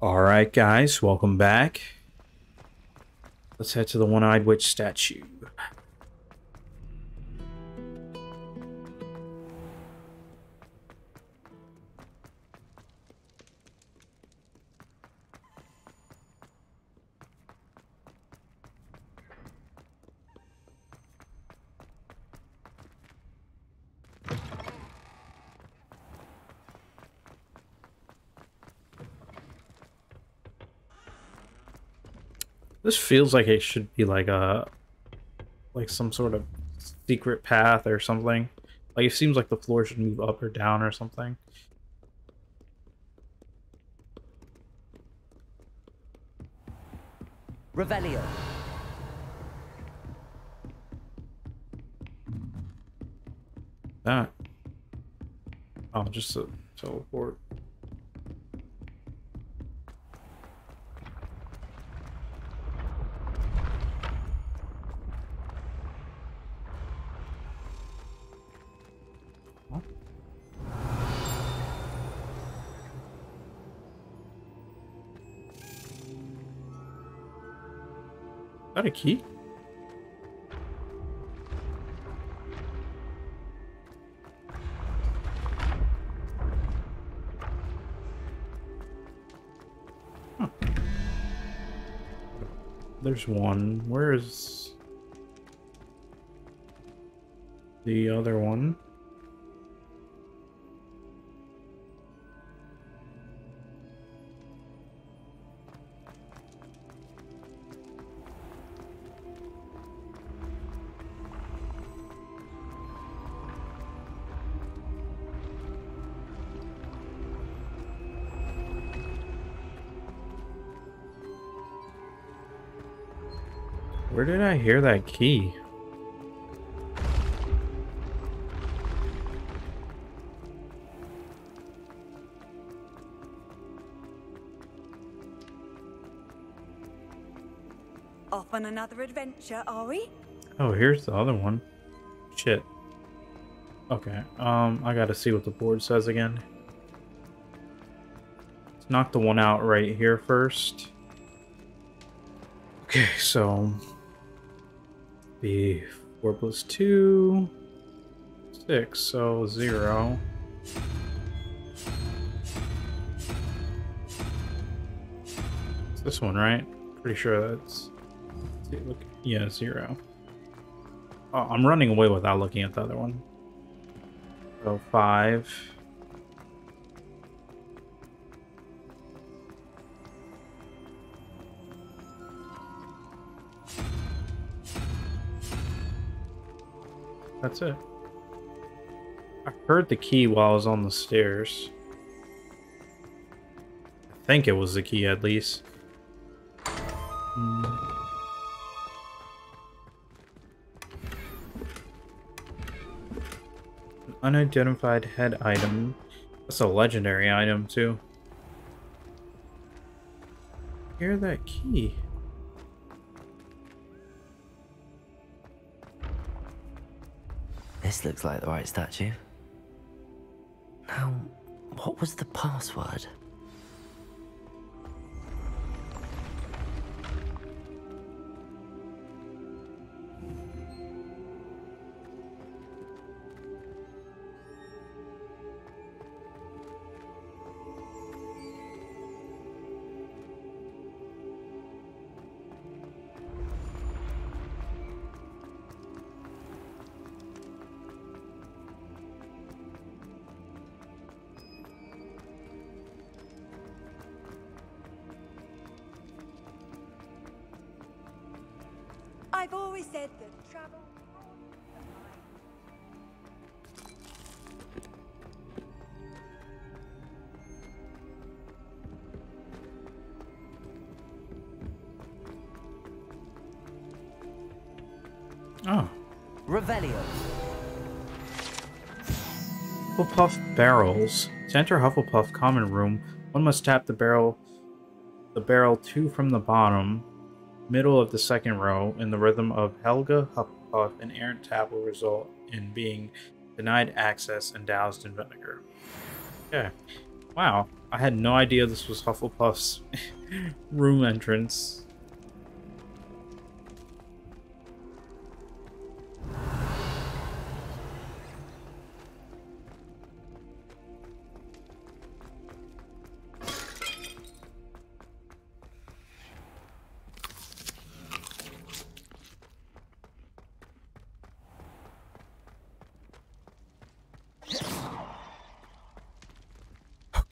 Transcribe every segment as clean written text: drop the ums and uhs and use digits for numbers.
Alright guys, welcome back. Let's head to the one-eyed witch statue. This feels like it should be like a, some sort of secret path or something. Like it seems like the floor should move up or down or something. Revelio. That. Oh, just a teleport. Is that a key? Huh. There's one. Where is the other one? Where did I hear that key? Off on another adventure, are we? Oh, here's the other one. Shit. Okay, I gotta see what the board says again. Let's knock the one out right here first. Okay, so... be 4 plus 2, 6, so 0. It's this one, right? Pretty sure that's. Look, yeah, 0. Oh, I'm running away without looking at the other one. So 5. That's it. I heard the key while I was on the stairs. I think it was the key, at least. An unidentified head item. That's a legendary item, too. Hear that key. This looks like the right statue. Now, what was the password? I've always said that travel... Oh. Revelio. Hufflepuff barrels. To enter Hufflepuff common room, one must tap the barrel 2 from the bottom. Middle of the second row in the rhythm of Helga Hufflepuff, an errant tap will result in being denied access and doused in vinegar. Okay. Wow, I had no idea this was Hufflepuff's room entrance.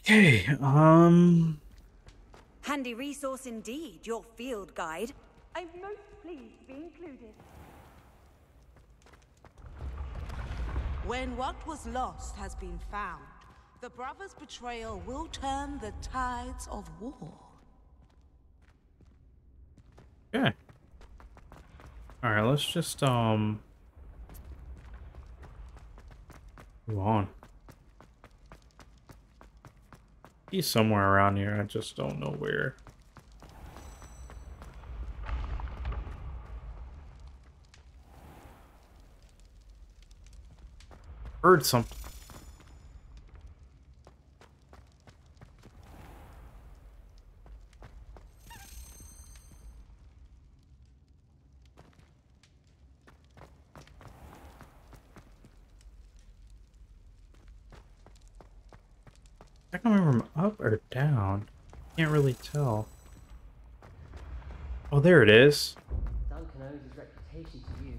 Okay, handy resource indeed, your field guide. I'm most pleased to be included. When what was lost has been found, the brothers' betrayal will turn the tides of war. Okay. Alright, let's just, move on. He's somewhere around here, I just don't know where. Heard something. Down. Can't really tell. Oh, there it is. Duncan owes his reputation to you.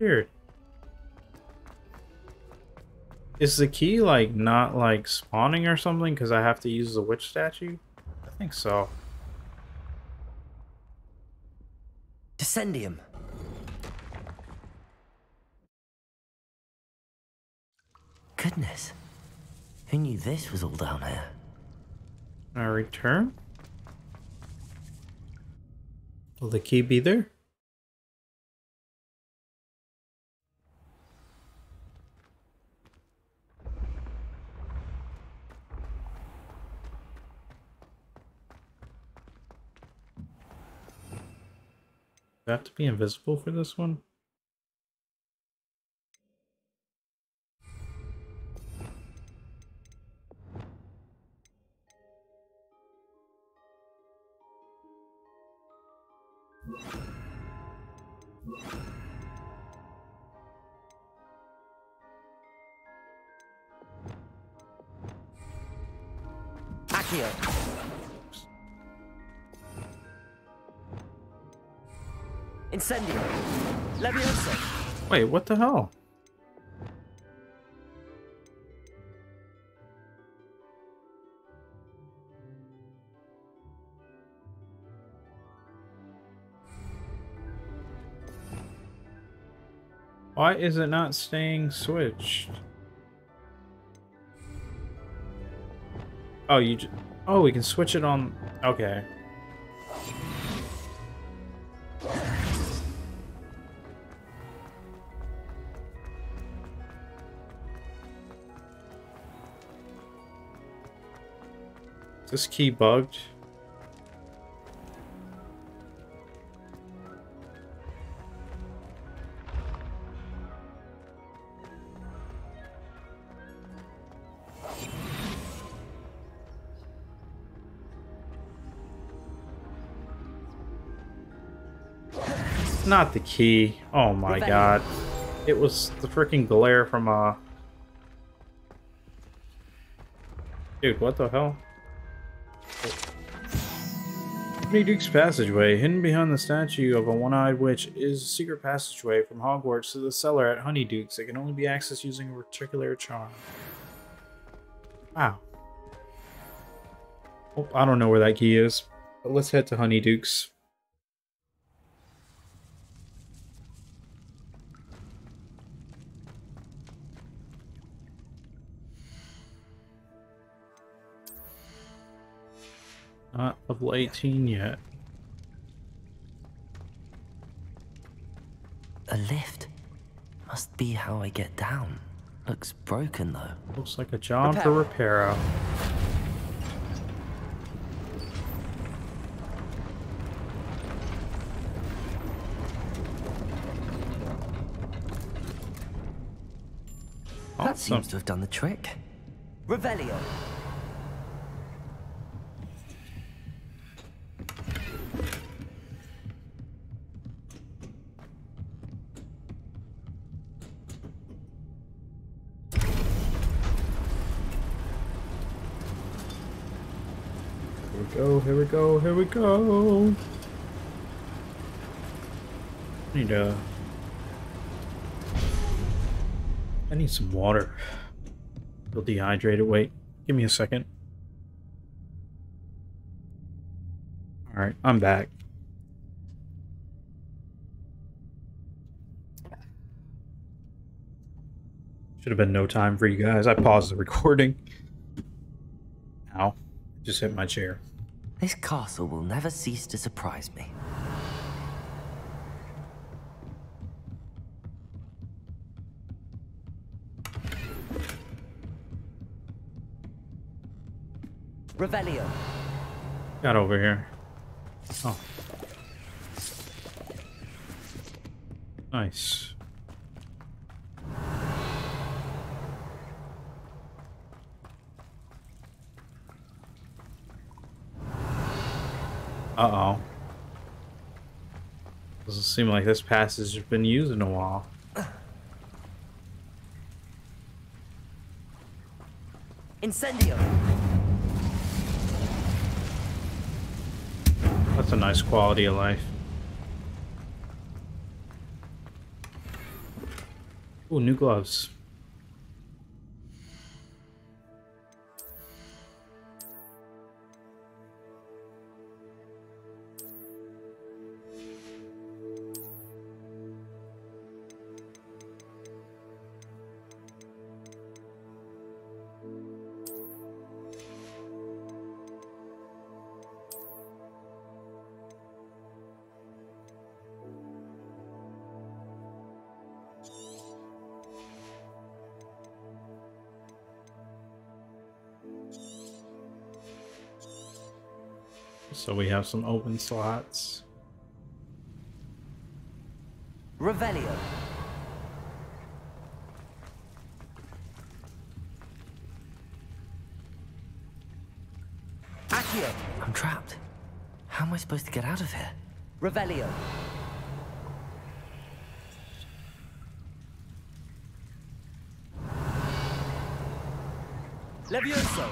Weird. Is the key like not like spawning or something because I have to use the witch statue? I think so. Descendium. Goodness. Who knew this was all down here? I return? Will the key be there? Have to be invisible for this one? Accio. Incendio. Leviosa. Wait, what the hell? Why is it not staying switched? Oh, oh, we can switch it on. Okay. Is this key bugged? Not the key. Oh my God. It was the freaking glare from a... Dude, what the hell? Honeydukes passageway. Hidden behind the statue of a one-eyed witch is a secret passageway from Hogwarts to the cellar at Honeydukes. It can only be accessed using a particular charm. Wow. Oh, I don't know where that key is, but let's head to Honeydukes. Not level 18 yet. A lift? Must be how I get down. Looks broken though. Looks like a job for Repairo. That seems to have done the trick. Revelio. Here we go, here we go, here we go. I need some water. It'll dehydrate it. Wait, give me a second. Alright, I'm back. Should have been no time for you guys. I paused the recording. Ow. Just hit my chair. This castle will never cease to surprise me. Revelio. Got over here. Oh. Nice. Uh-oh. Doesn't seem like this passage has been used in a while. Incendio. That's a nice quality of life. Ooh, new gloves. So we have some open slots. Revelio. Accio. I'm trapped. How am I supposed to get out of here? Revelio. Leviosa.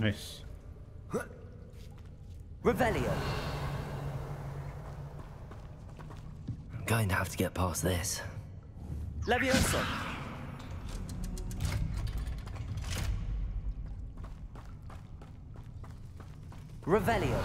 Nice. Revelio. I'm going to have to get past this. Leviosa. Revelio.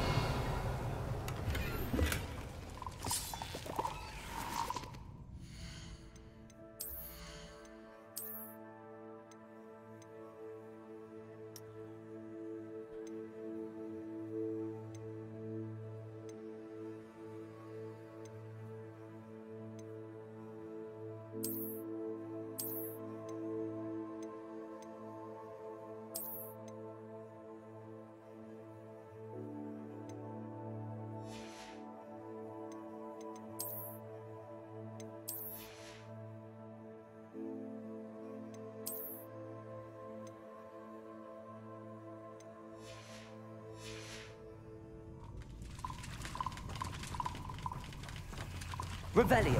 Revelio.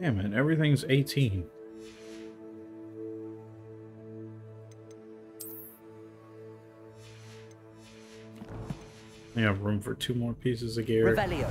Damn it, everything's 18. We have room for two more pieces of gear. Revelio.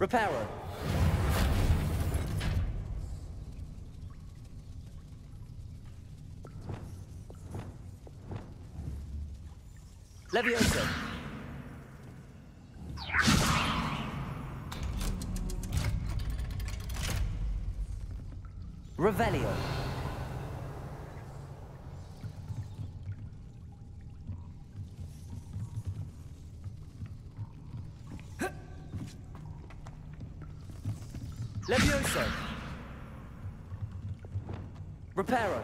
Repairo. Leviosa. Revelio. Leviosa. Repairo.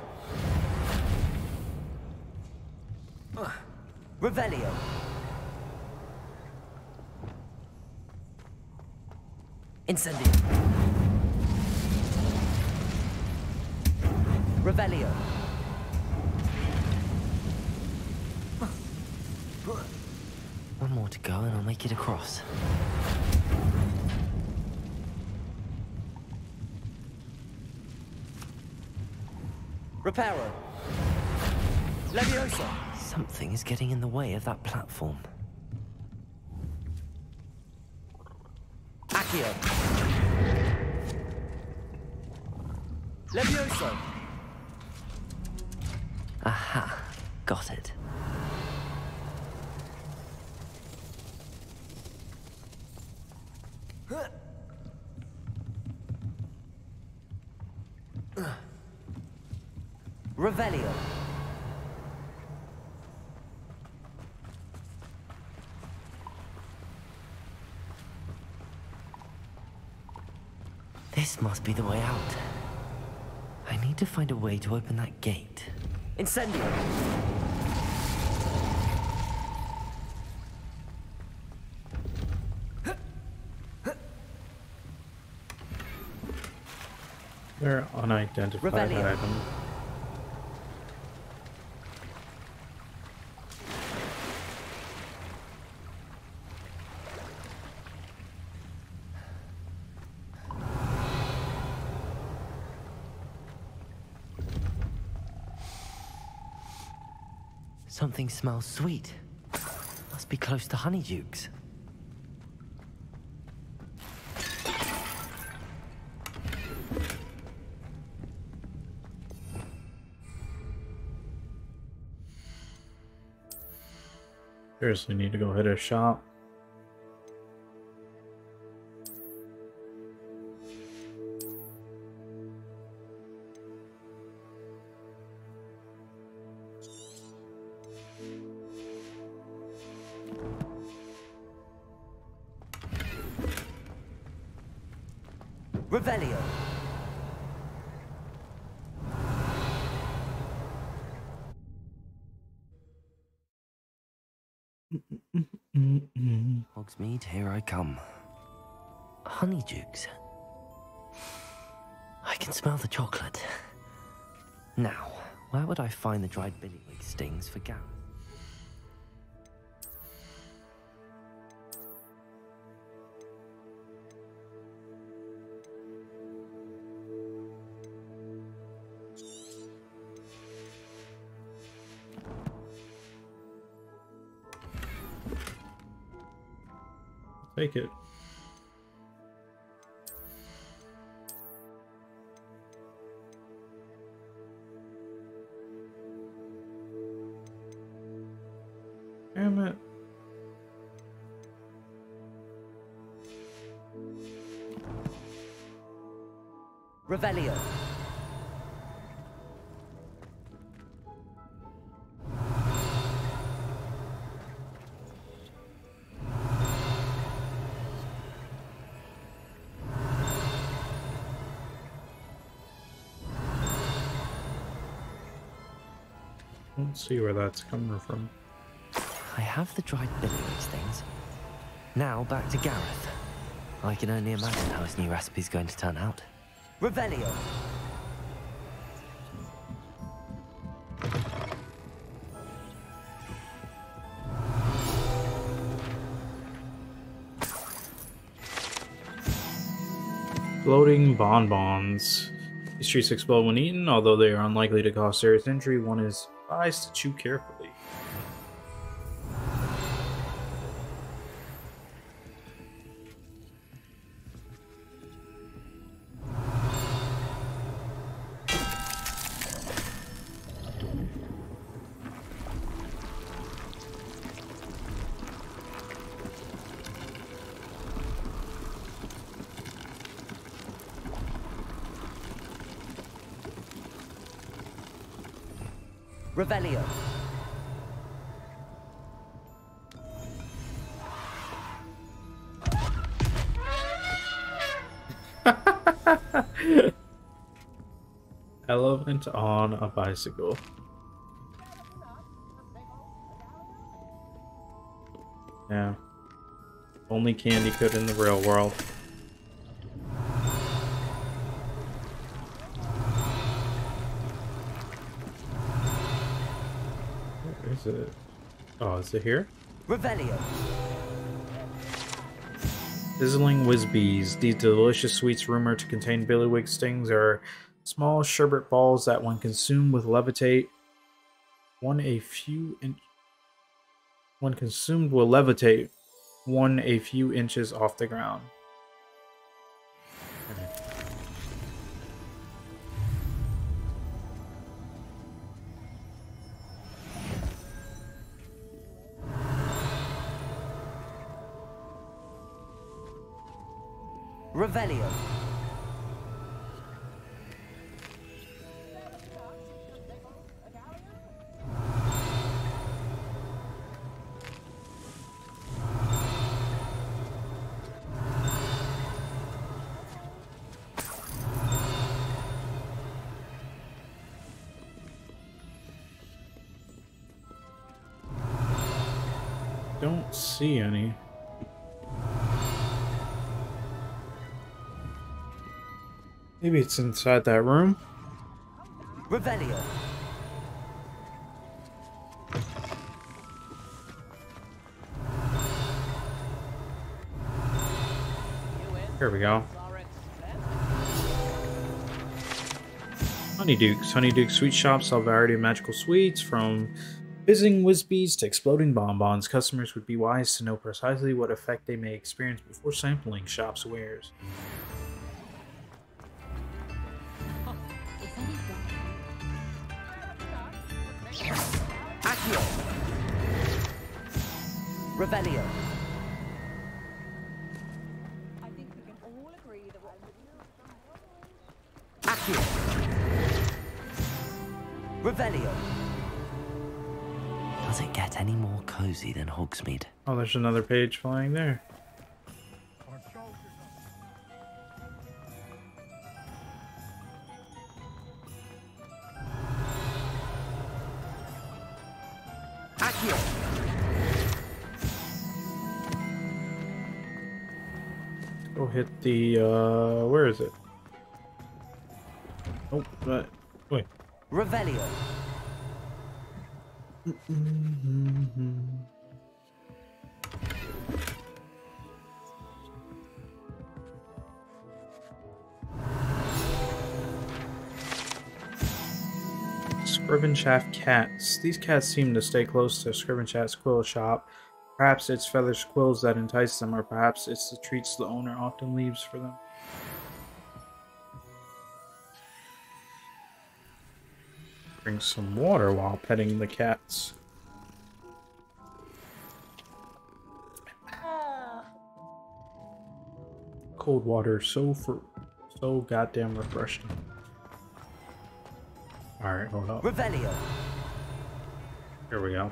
Revelio. Incendio. Revelio. One more to go and I'll make it across. Repairo. Leviosa. Something is getting in the way of that platform. Accio. Leviosa. Aha. Got it. Revelio. This must be the way out. I need to find a way to open that gate. Incendio. They're unidentified items. Something smells sweet. Must be close to Honeydukes. Seriously, need to go hit a shop. Revelio. Hogsmeade, here I come. Honeydukes. I can smell the chocolate. Now, where would I find the dried billywig stings for Gareth? Take it. Damn it. Revelio. Let's see where that's coming from. I have the dried Billywig's things. Now back to Gareth. I can only imagine how his new recipe's going to turn out. Revelio! Floating bonbons. These treats explode when eaten, although they are unlikely to cause serious injury. One is advised to chew carefully. Revelio. Elephant on a bicycle. Yeah. Only candy could in the real world. Oh, is it here? Revelio. Sizzling Whizbees. These delicious sweets rumored to contain Billywig stings are small sherbet balls that when consumed with levitate one a few inches off the ground. Revelio. Don't see any. Maybe it's inside that room. Revelio. Here we go. Honeydukes. Honeydukes sweet shops sell a variety of magical sweets, from fizzing Whizbees to exploding bonbons. Customers would be wise to know precisely what effect they may experience before sampling shops' wares. Accio. Revelio. I think we can all agree that we're... Accio. Revelio. Does it get any more cozy than Hogsmeade? Oh, there's another page flying there. Go hit the where is it? Oh, wait. Revelio. Scribenshaft cats. These cats seem to stay close to Scribenshaft's quill shop. Perhaps it's feathers, quills that entice them, or perhaps it's the treats the owner often leaves for them. Drink some water while petting the cats. Cold water, so goddamn refreshing. Alright, hold up. Revelio. Here we go.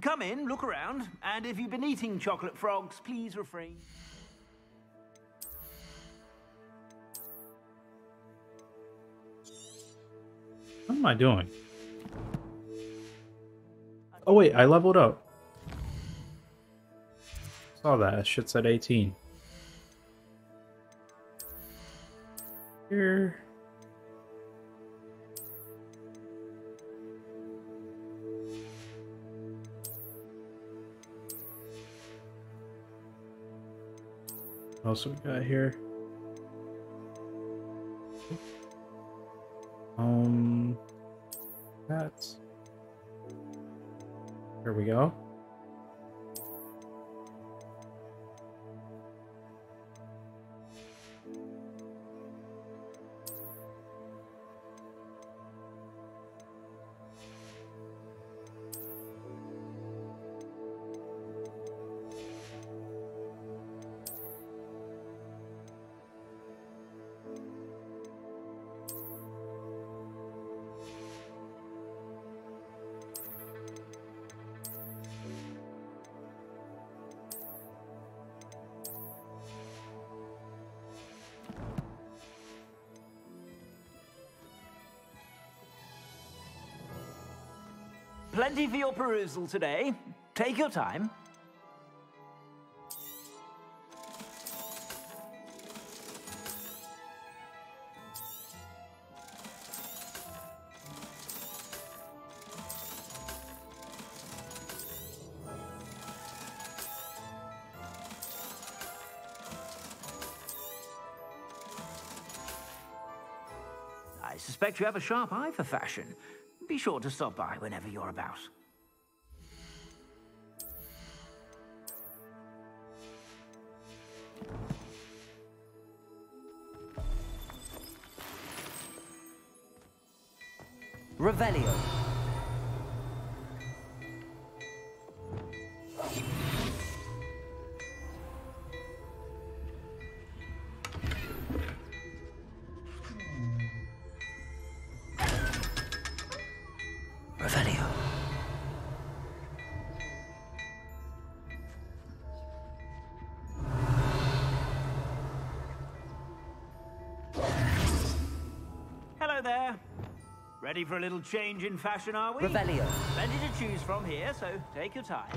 Come in, look around, and if you've been eating chocolate frogs, please refrain. What am I doing? Oh wait, I leveled up. Saw that shit said 18. Here. What else we got here? That's. There we go. Plenty for your perusal today. Take your time. I suspect you have a sharp eye for fashion. Be sure to stop by whenever you're about. Revelio. Ready for a little change in fashion, are we? Revelio. Plenty to choose from here, so take your time.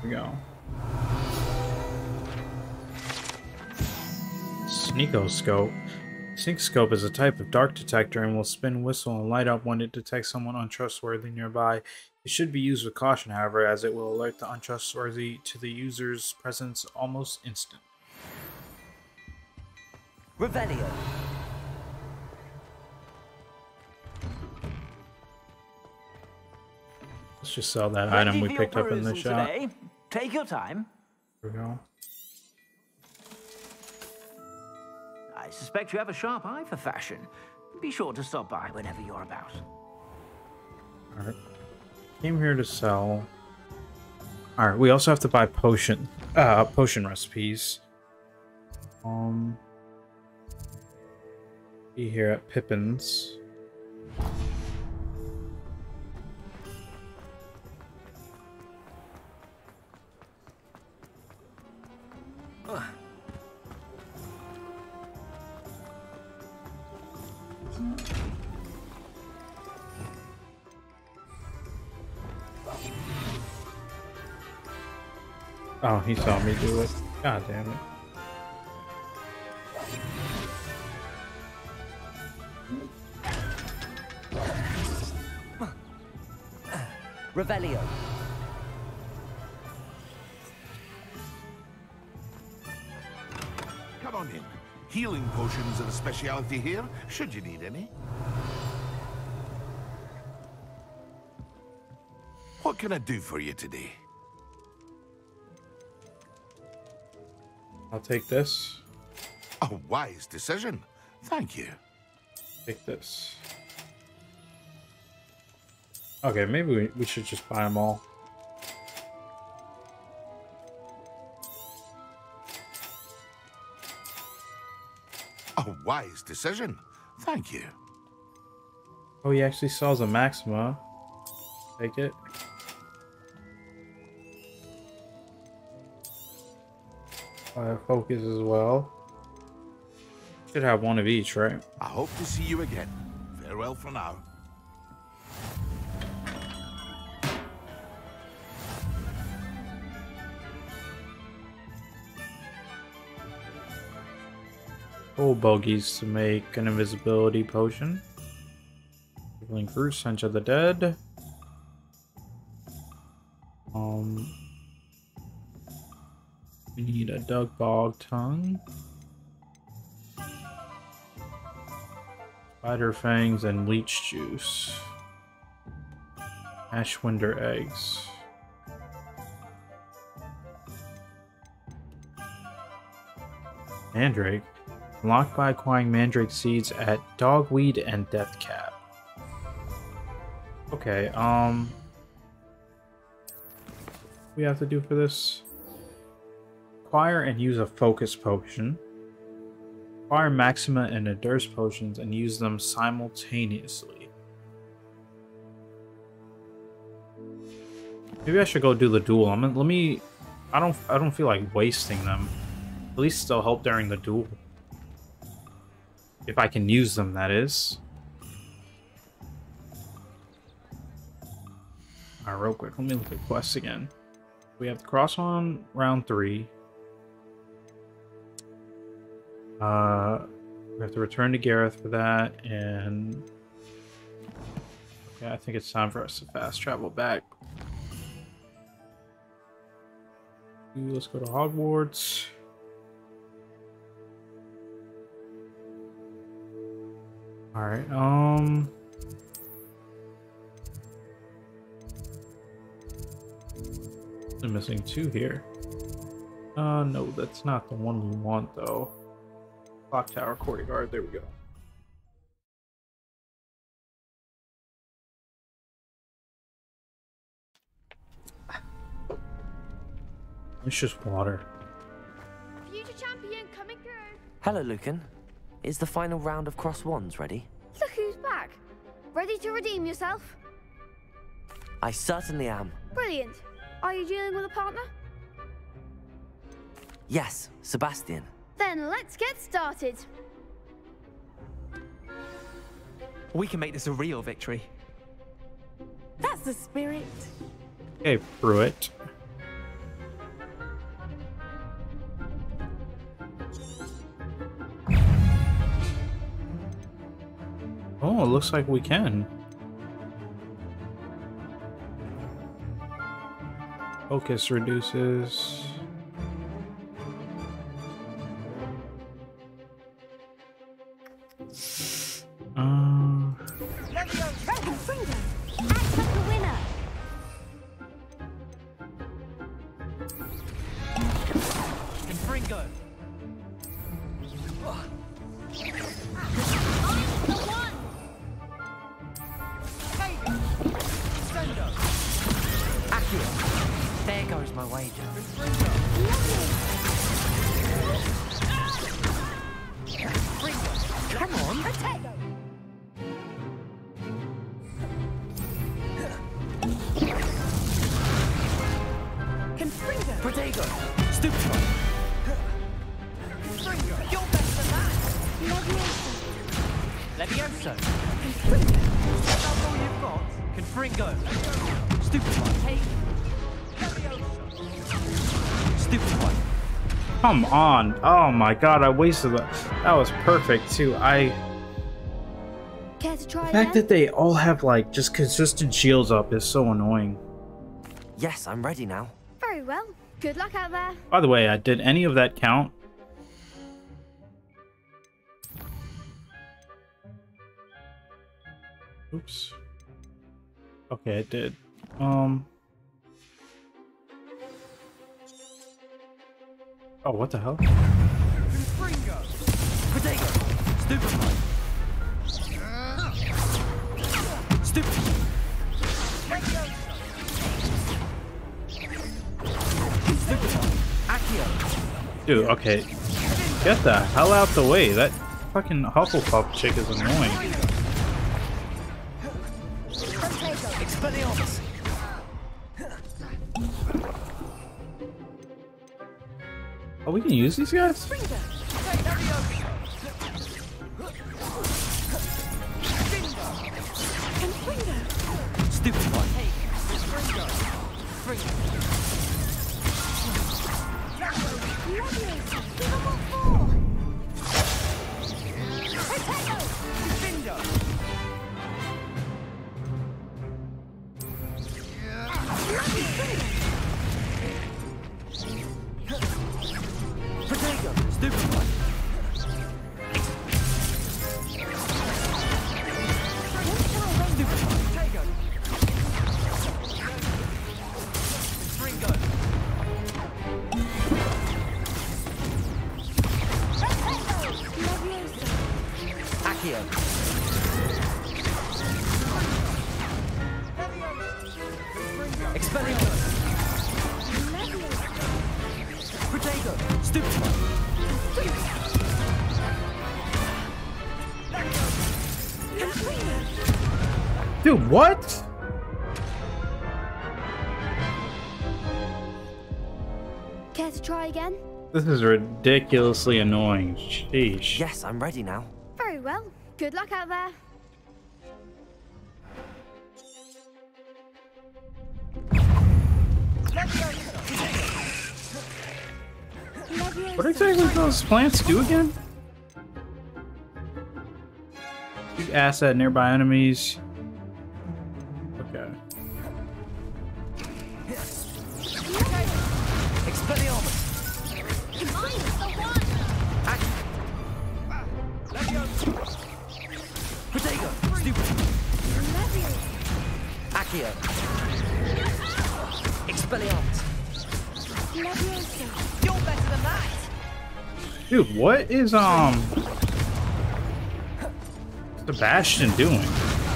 Here we go. Sneakoscope. Sneakoscope is a type of dark detector and will spin, whistle, and light up when it detects someone untrustworthy nearby. It should be used with caution, however, as it will alert the untrustworthy to the user's presence almost instantly. Revelio. Let's just sell that item we picked up in the shop. Take your time. Here we go. I suspect you have a sharp eye for fashion. Be sure to stop by whenever you're about. All right. Came here to sell. All right, we also have to buy potion recipes. Be here at Pippin's. Oh, he saw me do it. God damn it. Revelio. Come on in. Healing potions are a speciality here, should you need any. What can I do for you today? I'll take this. A wise decision. Thank you. Take this. Okay, maybe we should just buy them all. A wise decision. Thank you. Oh, he actually sells a Maxima. Take it. fire focus as well. Should have one of each, right? I hope to see you again. Farewell for now. Oh, bogies to make an invisibility potion. Traveling through Sense of the Dead. We need a Dugbog tongue, spider fangs, and leech juice. Ashwinder eggs. Mandrake. Unlocked by acquiring mandrake seeds at Dogweed and Deathcat. Okay, what do we have to do for this? Acquire and use a focus potion. Acquire Maxima and Endurance potions and use them simultaneously. Maybe I should go do the duel. I don't feel like wasting them. At least they'll help during the duel. If I can use them, that is. Alright, real quick, let me look at quests again. We have the cross on round 3. We have to return to Gareth for that, and... okay, I think it's time for us to fast travel back. Let's go to Hogwarts. Alright, I'm missing 2 here. No, that's not the one we want though. Clock Tower, Courtyard, there we go. It's just water. Future champion coming through. Hello, Lucan. Is the final round of cross wands ready? Look who's back! Ready to redeem yourself? I certainly am. Brilliant. Are you dealing with a partner? Yes, Sebastian. Then let's get started. We can make this a real victory. That's the spirit. Hey, Pruitt. Oh, it looks like we can. Focus reduces. Come on. Oh my god, I wasted that. That was perfect too. The fact that they all have like just consistent shields up is so annoying. Yes, I'm ready now. Very well. Good luck out there. By the way, did any of that count? Oops. Okay, it did. Oh, what the hell? Dude, okay. Get the hell out the way. That fucking Hufflepuff chick is annoying. Expelliarmus. Oh, we can use these guys? Dude, what? Care to try again? This is ridiculously annoying. Sheesh. Yes, I'm ready now. Very well. Good luck out there. What exactly those plants do again? You asset nearby enemies. Okay. Accio. Expelliarmus. Leviosa. You're better than that. Dude, what is Sebastian doing?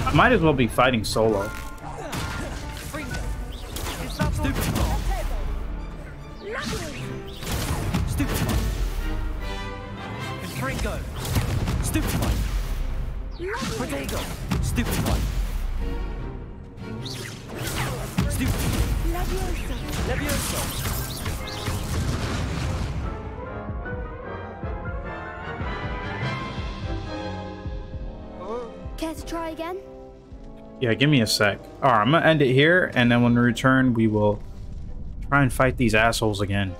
I might as well be fighting solo. Care to try again? Yeah, give me a sec. All right, I'm gonna end it here, and then when we return, we will try and fight these assholes again.